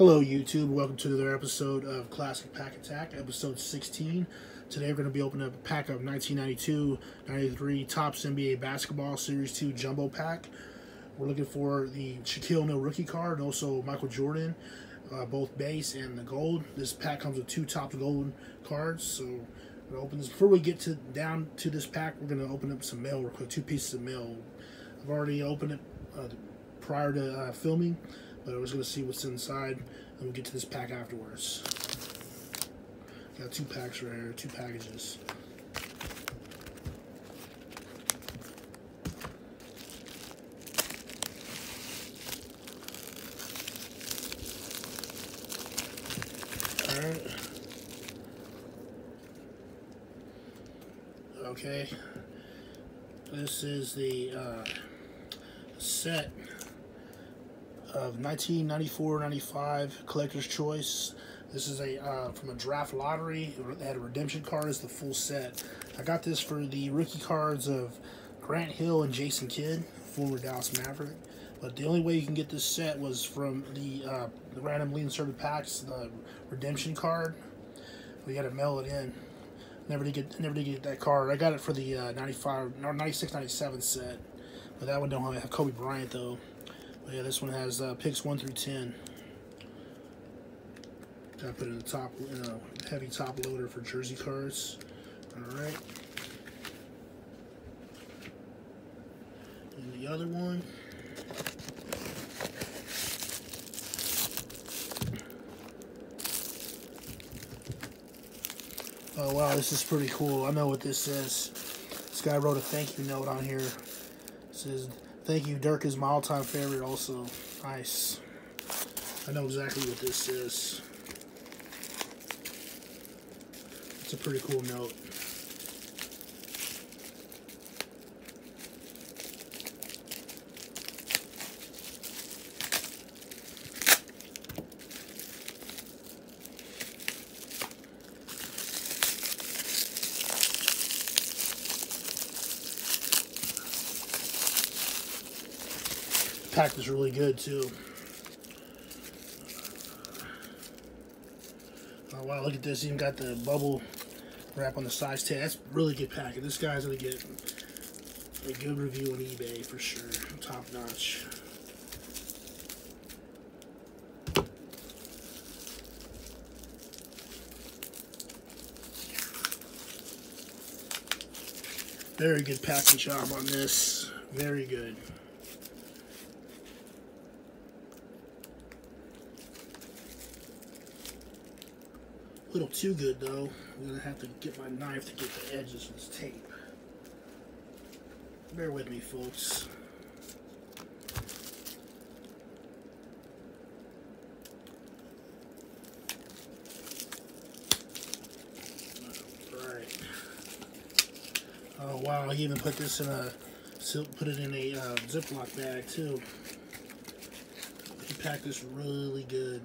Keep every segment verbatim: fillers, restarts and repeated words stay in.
Hello YouTube, welcome to another episode of Classic Pack Attack, episode sixteen. Today we're going to be opening up a pack of nineteen ninety-two ninety-three Topps N B A Basketball Series two Jumbo Pack. We're looking for the Shaquille O'Neal rookie card and also Michael Jordan, uh, both base and the gold. This pack comes with two Topps gold cards, so we're going to open this. Before we get to down to this pack, we're going to open up some mail real quick, two pieces of mail. I've already opened it uh, prior to uh, filming. But I was going to see what's inside, and we'll get to this pack afterwards. Got two packs right here, two packages. Alright. Okay. This is the uh, set of nineteen ninety-four ninety-five Collector's Choice. This is a uh, from a draft lottery. It had a redemption card. It's the full set. I got this for the rookie cards of Grant Hill and Jason Kidd, former Dallas Maverick. But the only way you can get this set was from the, uh, the randomly inserted packs, the redemption card. We got to mail it in. Never did get never did get that card. I got it for the uh, ninety-five, ninety-six ninety-seven set, but that one don't have Kobe Bryant though. Yeah, this one has uh, picks one through ten. Gotta put in the top, you know, heavy top loader for jersey cards. All right, and the other one. Oh wow, this is pretty cool. I know what this is. This guy wrote a thank you note on here. It says, "Thank you, Dirk is my all-time favorite also." Nice. I know exactly what this is. It's a pretty cool note. Pack is really good too. Oh wow, look at this. Even got the bubble wrap on the size tag. That's a really good pack. This guy's gonna get a good review on eBay for sure. Top notch. Very good packing job on this. Very good. A little too good though. I'm gonna have to get my knife to get the edges of this tape. Bear with me, folks. Alright. Oh wow, he even put this in a put it in a uh, Ziploc bag too. He packed this really good.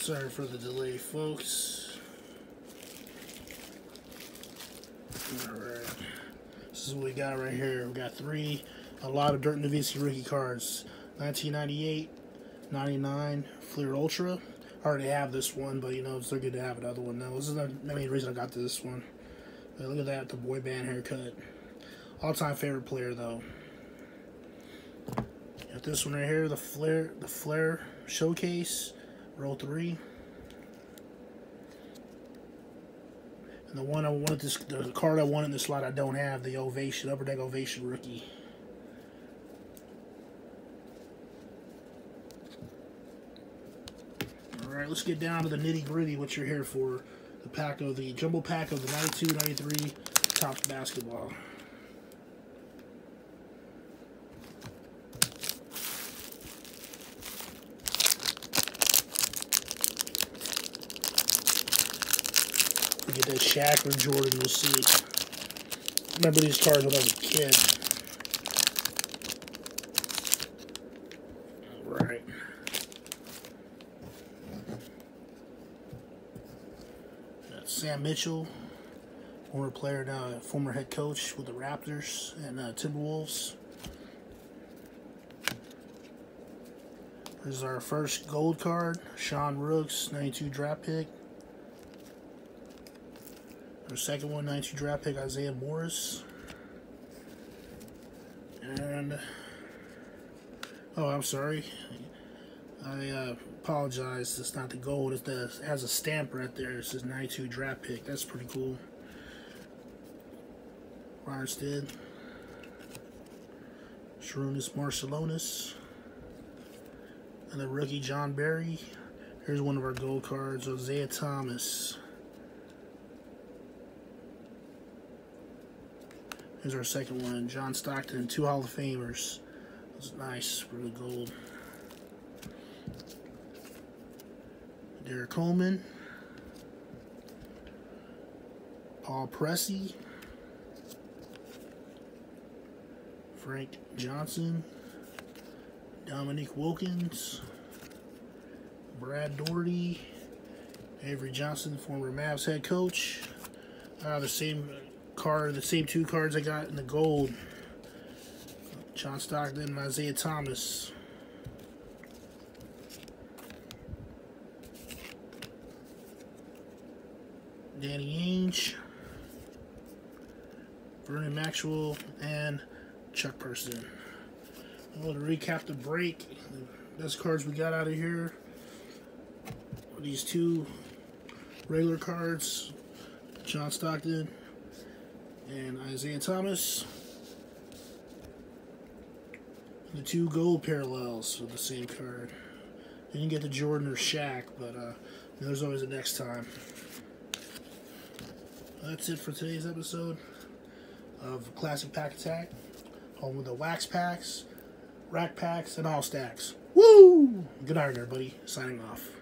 Sorry for the delay, folks. Alright. This is what we got right here. We got three, a lot of Dirk Nowitzki rookie cards. nineteen ninety-eight ninety-nine Fleer Ultra. I already have this one, but you know, it's still good to have another one now. This is the main reason I got this one. But look at that, the boy band haircut. All-time favorite player, though. Got this one right here, the Fleer, the Fleer Showcase. Roll three. And the one I wanted, this the card I wanted in this slot, I don't have the Ovation, Upper Deck Ovation rookie. All right, let's get down to the nitty gritty. What you're here for? The pack of the jumbo pack of the ninety-two ninety-three Topps basketball. Get that Shaq or Jordan, we'll see. Remember these cards when I was a kid. Alright. Sam Mitchell, former player, now former head coach with the Raptors and uh, Timberwolves. This is our first gold card. Sean Rooks, ninety-two draft pick. Our second one, ninety-two draft pick, Isaiah Morris. And, oh, I'm sorry. I uh, apologize. It's not the gold. It's the, it has a stamp right there. It says ninety-two draft pick. That's pretty cool. Reinstead. Sharunas Marcelonis. And the rookie, John Berry. Here's one of our gold cards, Isaiah Thomas. Here's our second one, John Stockton, two Hall of Famers. That's nice, really gold. Derrick Coleman. Paul Pressey. Frank Johnson. Dominique Wilkins. Brad Doherty. Avery Johnson, former Mavs head coach. Uh, the same... Card, the same two cards I got in the gold, John Stockton and Isaiah Thomas. Danny Ainge, Vernon Maxwell, and Chuck Person. Well, to recap the break, the best cards we got out of here were these two regular cards, John Stockton and Isaiah Thomas. The two gold parallels for the same card. Didn't get the Jordan or Shaq, but uh, there's always a next time. That's it for today's episode of Classic Pack Attack. Home with the wax packs, rack packs, and all stacks. Woo! Good night, everybody. Signing off.